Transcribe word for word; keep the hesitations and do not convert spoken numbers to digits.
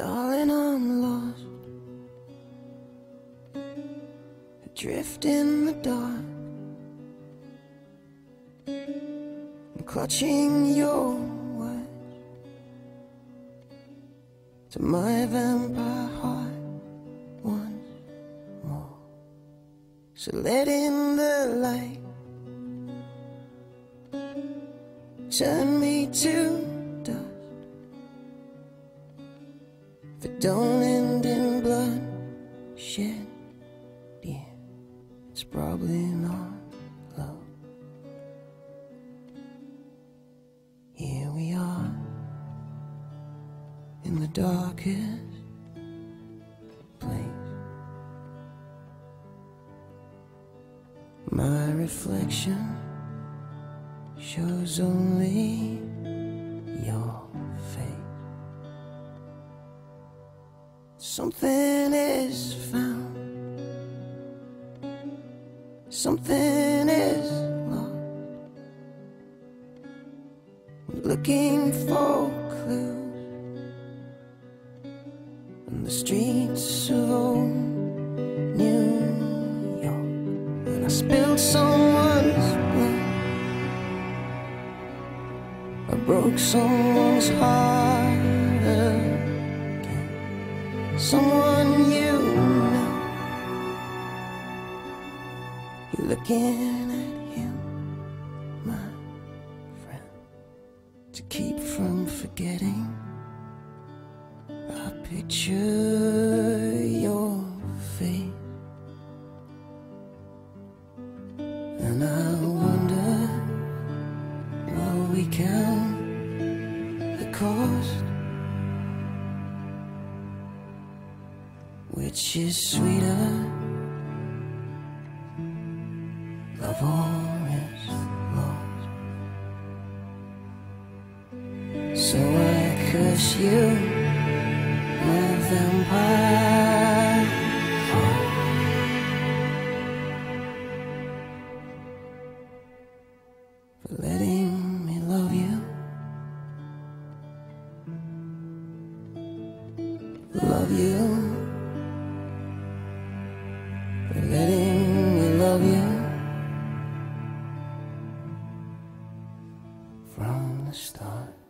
Darling, I'm lost, adrift in the dark. I'm clutching your words to my vampire heart once more. So let in the light, turn me to dust. If it don't end in blood shed, yeah, it's probably not love. Here we are in the darkest place. My reflection shows only your face. Something is found, something is lost. We're looking for clues on the streets of old New York. And I spilled someone's blood, I broke someone's heart again. Someone you know. You're looking at him, my friend, to keep from forgetting. I picture your face, and I wonder, will we count the cost? Which is sweeter, love or is lost? So I curse you, my vampire heart. For letting me love you, love you, for letting me love you from the start.